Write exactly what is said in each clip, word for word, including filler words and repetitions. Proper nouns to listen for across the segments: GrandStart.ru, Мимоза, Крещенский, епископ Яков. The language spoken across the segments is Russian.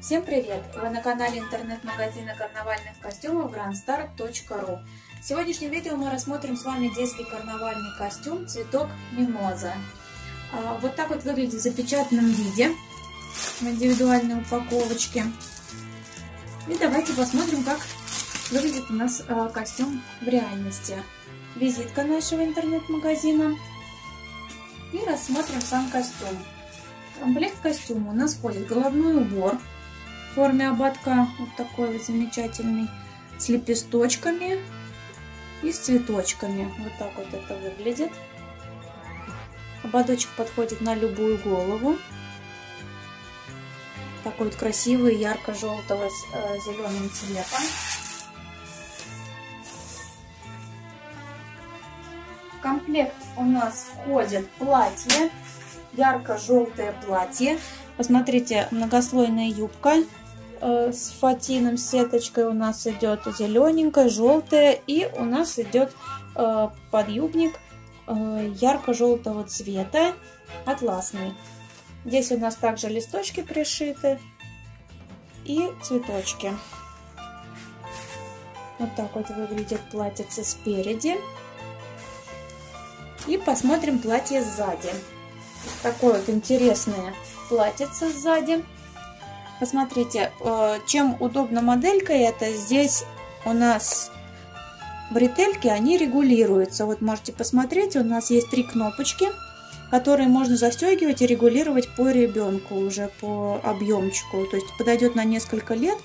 Всем привет! Вы на канале интернет-магазина карнавальных костюмов гранд старт точка ру. В сегодняшнем видео мы рассмотрим с вами детский карнавальный костюм цветок мимоза. Вот так вот выглядит в запечатанном виде, в индивидуальной упаковочке. И давайте посмотрим, как выглядит у нас костюм в реальности. Визитка нашего интернет-магазина. И рассмотрим сам костюм. В комплект костюма у нас входит головной убор в форме ободка, вот такой вот замечательный, с лепесточками и с цветочками. Вот так вот это выглядит. Ободочек подходит на любую голову. Такой вот красивый, ярко-желтого с э, зеленым цветом. В комплект у нас входит платье. Ярко-желтое платье. Посмотрите, многослойная юбка э, с фатином, с сеточкой у нас идет зелененькая, желтая. И у нас идет э, подъюбник э, ярко-желтого цвета, атласный. Здесь у нас также листочки пришиты и цветочки. Вот так вот выглядит платьице спереди. И посмотрим платье сзади. Такое вот интересное платьице сзади. Посмотрите, чем удобна моделька эта. Здесь у нас бретельки, они регулируются. Вот можете посмотреть, у нас есть три кнопочки, которые можно застегивать и регулировать по ребенку, уже по объемчику. То есть подойдет на несколько лет.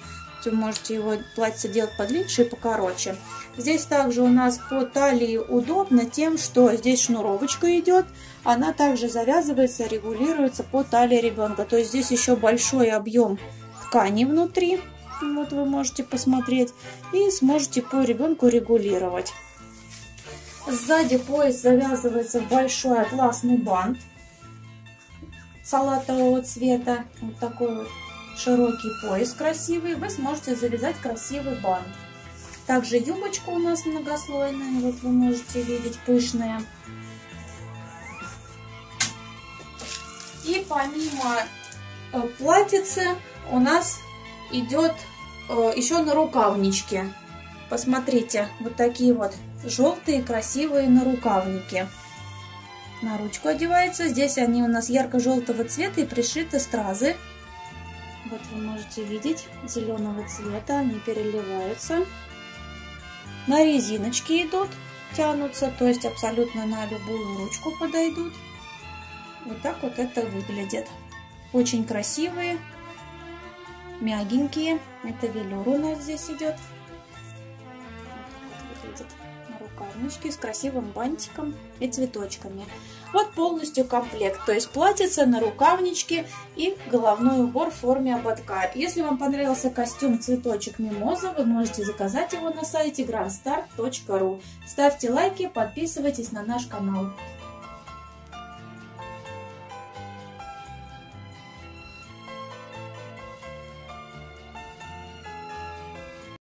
Вы можете его платье делать подлиннее и покороче. Здесь также у нас по талии удобно тем, что здесь шнуровочка идет, она также завязывается, регулируется по талии ребенка. То есть здесь еще большой объем ткани внутри, вот вы можете посмотреть, и сможете по ребенку регулировать. Сзади пояс завязывается в большой атласный бант салатового цвета, вот такой вот. Широкий пояс красивый, вы сможете завязать красивый бант. Также юбочка у нас многослойная, вот вы можете видеть, пышная. И помимо платьицы у нас идет еще на рукавнички. Посмотрите, вот такие вот желтые красивые нарукавники. На ручку одевается, здесь они у нас ярко-желтого цвета и пришиты стразы. Вот вы можете видеть, зеленого цвета, они переливаются. На резиночки идут, тянутся, то есть абсолютно на любую ручку подойдут. Вот так вот это выглядит. Очень красивые, мягенькие. Это велюр у нас здесь идет. Вот так выглядит. Рукавнички с красивым бантиком и цветочками. Вот полностью комплект, то есть платьице, на рукавнички и головной убор в форме ободка. Если вам понравился костюм цветочек мимоза, вы можете заказать его на сайте гранд старт точка ру. Ставьте лайки, подписывайтесь на наш канал.